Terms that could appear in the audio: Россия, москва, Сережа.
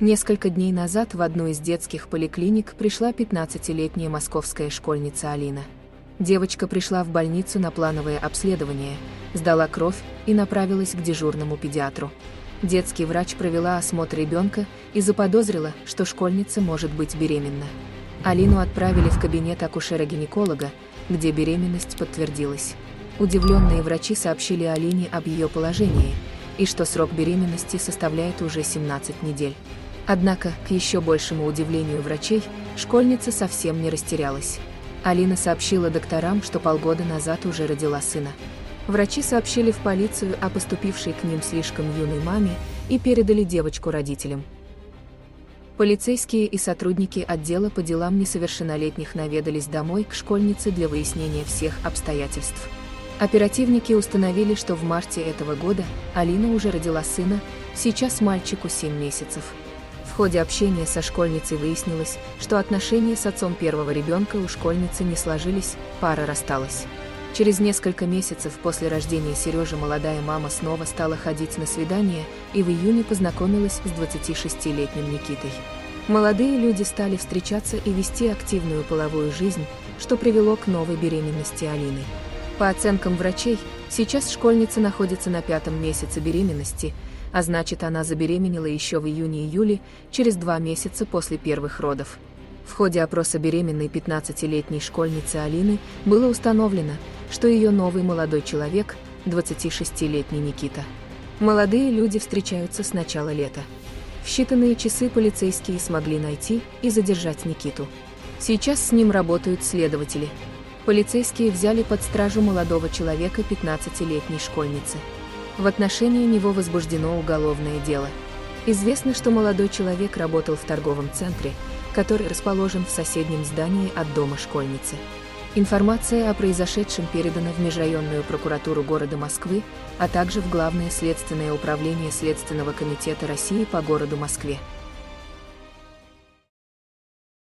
Несколько дней назад в одну из детских поликлиник пришла 15-летняя московская школьница Алина. Девочка пришла в больницу на плановое обследование, сдала кровь и направилась к дежурному педиатру. Детский врач провела осмотр ребенка и заподозрила, что школьница может быть беременна. Алину отправили в кабинет акушера-гинеколога, где беременность подтвердилась. Удивленные врачи сообщили Алине об ее положении и что срок беременности составляет уже 17 недель. Однако, к еще большему удивлению врачей, школьница совсем не растерялась. Алина сообщила докторам, что полгода назад уже родила сына. Врачи сообщили в полицию о поступившей к ним слишком юной маме и передали девочку родителям. Полицейские и сотрудники отдела по делам несовершеннолетних наведались домой к школьнице для выяснения всех обстоятельств. Оперативники установили, что в марте этого года Алина уже родила сына, сейчас мальчику 7 месяцев. В ходе общения со школьницей выяснилось, что отношения с отцом первого ребенка у школьницы не сложились, пара рассталась. Через несколько месяцев после рождения Сережи молодая мама снова стала ходить на свидания и в июне познакомилась с 26-летним Никитой. Молодые люди стали встречаться и вести активную половую жизнь, что привело к новой беременности Алины. По оценкам врачей, сейчас школьница находится на 5-м месяце беременности, а значит, она забеременела еще в июне-июле, через 2 месяца после первых родов. В ходе опроса беременной 15-летней школьницы Алины было установлено, что ее новый молодой человек – 26-летний Никита. Молодые люди встречаются с начала лета. В считанные часы полицейские смогли найти и задержать Никиту. Сейчас с ним работают следователи. Полицейские взяли под стражу молодого человека 15-летней школьницы. В отношении него возбуждено уголовное дело. Известно, что молодой человек работал в торговом центре, который расположен в соседнем здании от дома школьницы. Информация о произошедшем передана в Межрайонную прокуратуру города Москвы, а также в Главное следственное управление Следственного комитета России по городу Москве.